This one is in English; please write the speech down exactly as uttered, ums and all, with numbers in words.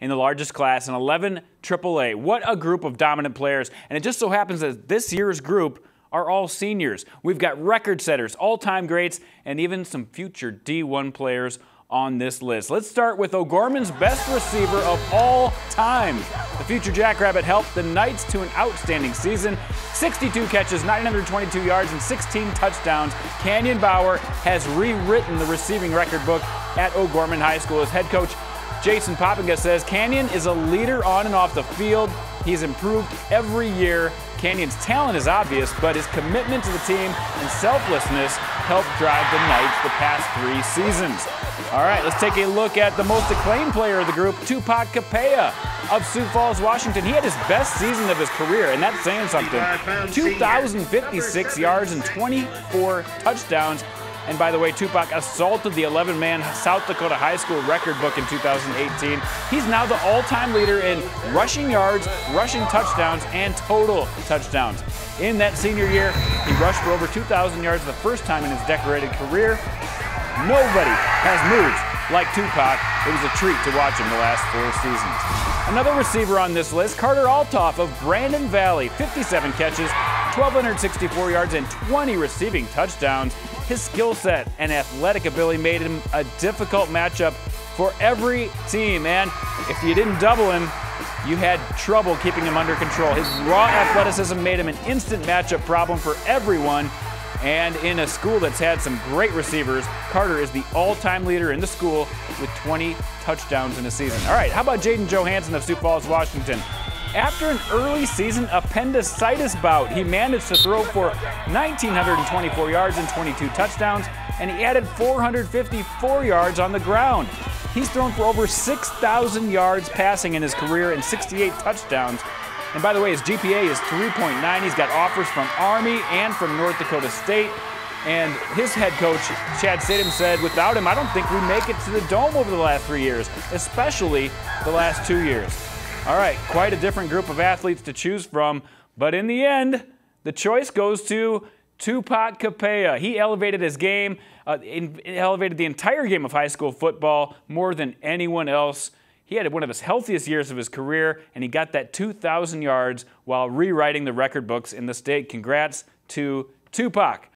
in the largest class and eleven triple A. What a group of dominant players. And it just so happens that this year's group are all seniors. We've got record setters, all-time greats, and even some future D one players on this list. Let's start with O'Gorman's best receiver of all time. The future Jackrabbit helped the Knights to an outstanding season. sixty-two catches, nine hundred twenty-two yards, and sixteen touchdowns. Canyon Bauer has rewritten the receiving record book at O'Gorman High School. As head coach Jason Popinga says, Canyon is a leader on and off the field. He's improved every year. Canyon's talent is obvious, but his commitment to the team and selflessness helped drive the Knights the past three seasons. All right, let's take a look at the most acclaimed player of the group, Tupak Kpeayeh of Sioux Falls, Washington. He had his best season of his career, and that's saying something. two thousand fifty-six yards and twenty-four touchdowns. And by the way, Tupak assaulted the eleven man South Dakota high school record book in two thousand eighteen. He's now the all-time leader in rushing yards, rushing touchdowns, and total touchdowns. In that senior year, he rushed for over two thousand yards the first time in his decorated career. Nobody has moves like Tupak. It was a treat to watch him the last four seasons. Another receiver on this list, Carter Althoff of Brandon Valley, fifty-seven catches, one thousand two hundred sixty-four yards, and twenty receiving touchdowns. His skill set and athletic ability made him a difficult matchup for every team. And if you didn't double him, you had trouble keeping him under control. His raw athleticism made him an instant matchup problem for everyone. And in a school that's had some great receivers, Carter is the all-time leader in the school with twenty touchdowns in a season. All right, how about Jayden Johansson of Sioux Falls, Washington? After an early season appendicitis bout, he managed to throw for one thousand nine hundred twenty-four yards and twenty-two touchdowns, and he added four hundred fifty-four yards on the ground. He's thrown for over six thousand yards passing in his career and sixty-eight touchdowns. And by the way, his G P A is three point nine. He's got offers from Army and from North Dakota State. And his head coach, Chad Sadum, said, without him, I don't think we make it to the Dome over the last three years, especially the last two years. All right, quite a different group of athletes to choose from, but in the end, the choice goes to Tupak Kpeayeh. He elevated his game, uh, in, elevated the entire game of high school football more than anyone else. He had one of his healthiest years of his career, and he got that two thousand yards while rewriting the record books in the state. Congrats to Tupak.